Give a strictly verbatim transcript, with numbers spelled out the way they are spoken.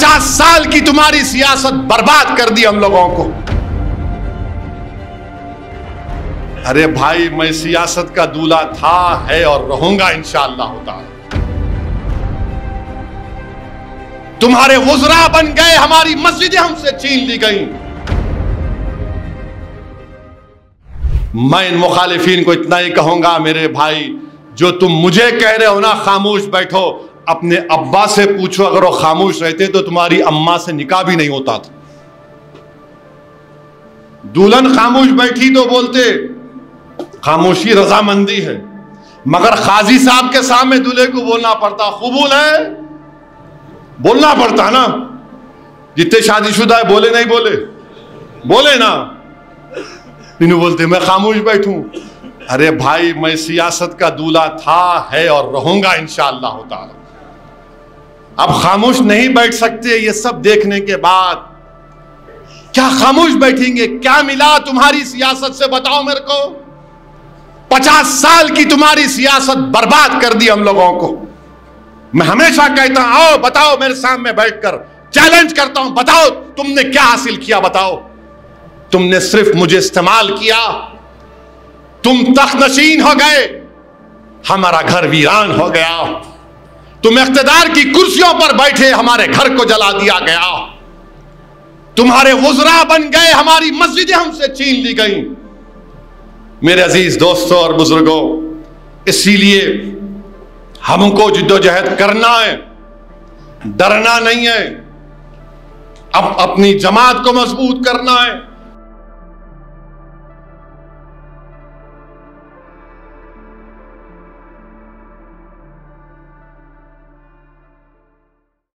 पचास साल की तुम्हारी सियासत बर्बाद कर दी हम लोगों को। अरे भाई, मैं सियासत का दूल्हा था, है और रहूंगा इंशाअल्लाह ताला। तुम्हारे वज़रा बन गए, हमारी मस्जिदें हमसे छीन ली गई। मैं इन मुखालिफिन को इतना ही कहूंगा, मेरे भाई जो तुम मुझे कह रहे हो ना खामोश बैठो, अपने अब्बा से पूछो, अगर वो खामोश रहते तो तुम्हारी अम्मा से निकाह भी नहीं होता था। दुल्हन खामोश बैठी तो बोलते खामोशी रजामंदी है, मगर काजी साहब के सामने दूल्हे को बोलना पड़ता कबूल है, बोलना पड़ता ना। जितने शादीशुदा है बोले नहीं बोले, बोले ना। इन्हें बोलते मैं खामोश बैठूं। अरे भाई, मैं सियासत का दूल्हा था, है और रहूंगा इंशाअल्लाह ताला। अब खामोश नहीं बैठ सकते। ये सब देखने के बाद क्या खामोश बैठेंगे? क्या मिला तुम्हारी सियासत से, बताओ मेरे को। पचास साल की तुम्हारी सियासत बर्बाद कर दी हम लोगों को। मैं हमेशा कहता हूं, आओ बताओ, मेरे सामने बैठकर चैलेंज करता हूं, बताओ तुमने क्या हासिल किया, बताओ। तुमने सिर्फ मुझे इस्तेमाल किया। तुम तख्त नशीन हो गए, हमारा घर वीरान हो गया। तुम इख्तदार की कुर्सियों पर बैठे, हमारे घर को जला दिया गया। तुम्हारे वज़रा बन गए, हमारी मस्जिदें हमसे छीन ली गई। मेरे अजीज दोस्तों और बुजुर्गों, इसीलिए हमको जिद्दोजहद करना है, डरना नहीं है। अब अपनी जमात को मजबूत करना है,